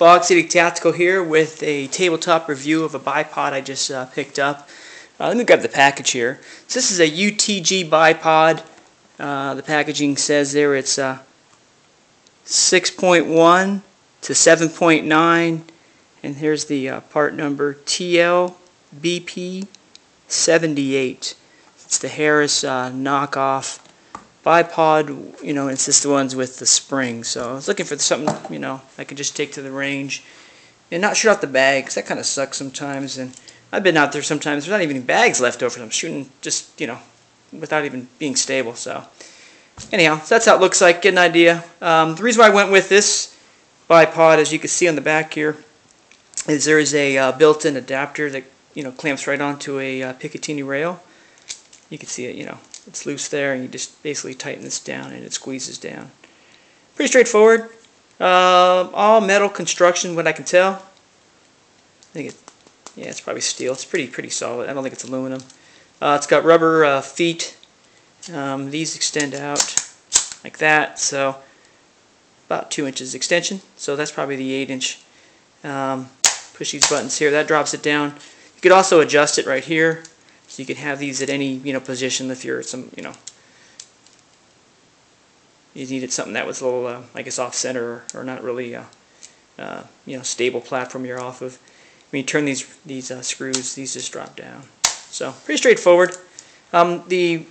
Fog City Tactical here with a tabletop review of a bipod I just picked up. Let me grab the package here. So this is a UTG bipod. The packaging says there it's 6.1 to 7.9, and here's the part number TLBP 78. It's the Harris knockoff bipod, you know, it's just the ones with the spring. So I was looking for something, you know, I could just take to the range and not shoot out the bag, because that kind of sucks sometimes. And I've been out there sometimes, there's not even any bags left over, so I'm shooting just, you know, without even being stable. So anyhow, so that's how it looks like. Get an idea. The reason why I went with this bipod, as you can see on the back here, is there is a built-in adapter that, you know, clamps right onto a Picatinny rail. You can see it, you know, it's loose there, and you just basically tighten this down and it squeezes down. Pretty straightforward. All metal construction, what I can tell. I think it's probably steel. It's pretty solid. I don't think it's aluminum. It's got rubber feet. These extend out like that, so about 2 inches extension. So that's probably the 8-inch. Push these buttons here. That drops it down. You could also adjust it right here. So you can have these at any, you know, position if you're some, you know, you needed something that was a little, I guess, off center or not really, you know, stable platform you're off of. When you turn these screws, these just drop down. So pretty straightforward. The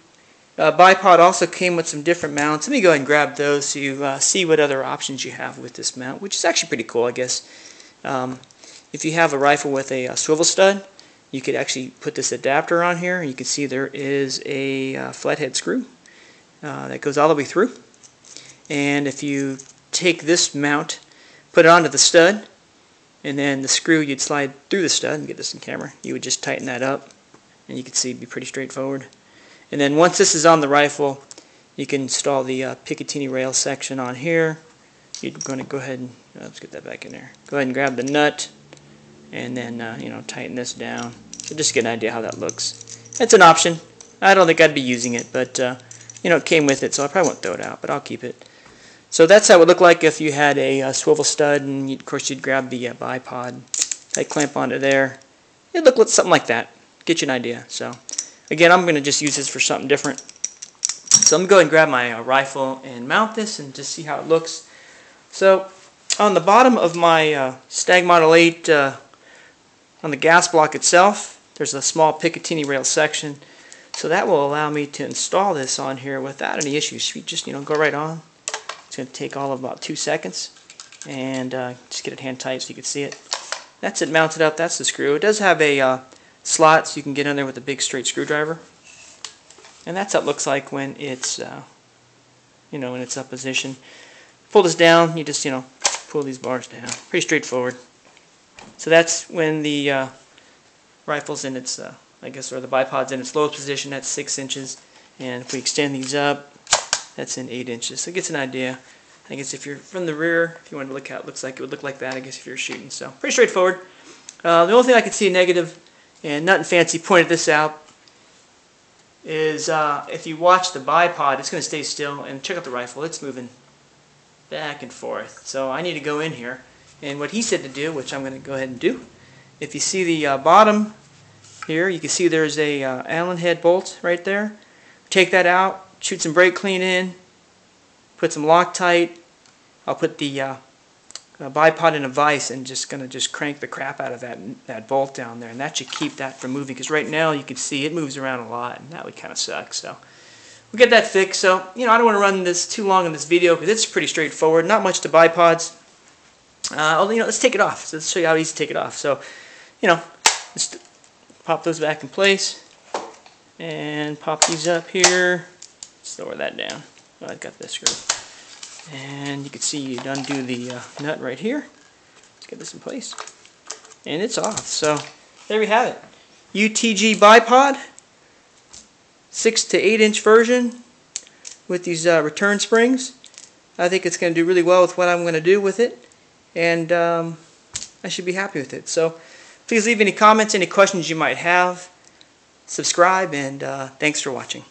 bipod also came with some different mounts. Let me go ahead and grab those so you see what other options you have with this mount, which is actually pretty cool, I guess. If you have a rifle with a swivel stud, you could actually put this adapter on here, and you can see there is a flathead screw that goes all the way through. And if you take this mount, put it onto the stud, and then the screw, you'd slide through the stud, and get this in camera, you would just tighten that up, and you can see it'd be pretty straightforward. And then once this is on the rifle, you can install the Picatinny rail section on here. You're going to go ahead and, let's get that back in there, go ahead and grab the nut, and then you know, tighten this down. So just to get an idea how that looks. That's an option. I don't think I'd be using it, but you know, it came with it, so I probably won't throw it out, but I'll keep it. So that's how it would look like if you had a swivel stud, and of course you'd grab the bipod, I'd clamp onto there. It'd look like something like that. Get you an idea. So again, I'm going to just use this for something different. So I'm going to go ahead and grab my rifle and mount this and just see how it looks. So on the bottom of my Stag Model 8 on the gas block itself, there's a small Picatinny rail section, so that will allow me to install this on here without any issues. You just, you know, go right on. It's going to take all of about 2 seconds, and just get it hand tight so you can see it. That's it mounted up. That's the screw. It does have a slot, so you can get in there with a big straight screwdriver, and that's how it looks like when it's, you know, in its up position. Pull this down. You just, you know, pull these bars down. Pretty straightforward. So that's when the rifle's in its, I guess, or the bipod's in its lowest position. That's 6 inches. And if we extend these up, that's in 8 inches. So it gets an idea. I guess if you're from the rear, if you wanted to look how it looks like, it would look like that, I guess, if you're shooting. So pretty straightforward. The only thing I could see negative, and Nut and Fancy pointed this out, is if you watch the bipod, it's going to stay still. And check out the rifle. It's moving back and forth. So I need to go in here. And what he said to do, which I'm going to go ahead and do, if you see the bottom here, you can see there's a Allen head bolt right there. Take that out, shoot some brake clean in, put some Loctite. I'll put the bipod in a vise and just going to just crank the crap out of that bolt down there, and that should keep that from moving, because right now you can see it moves around a lot, and that would kind of suck. So we'll get that fixed. So, you know, I don't want to run this too long in this video, because it's pretty straightforward. Not much to bipods. You know, let's take it off. So let's show you how easy to take it off. So, you know, let's pop those back in place and pop these up here. Let's lower that down. Oh, I've got this screw. And you can see you'd undo the nut right here. Let's get this in place. And it's off. So there we have it. UTG bipod, 6 to 8 inch version with these return springs. I think it's going to do really well with what I'm going to do with it. And I should be happy with it. So please leave any comments, any questions you might have. Subscribe, and thanks for watching.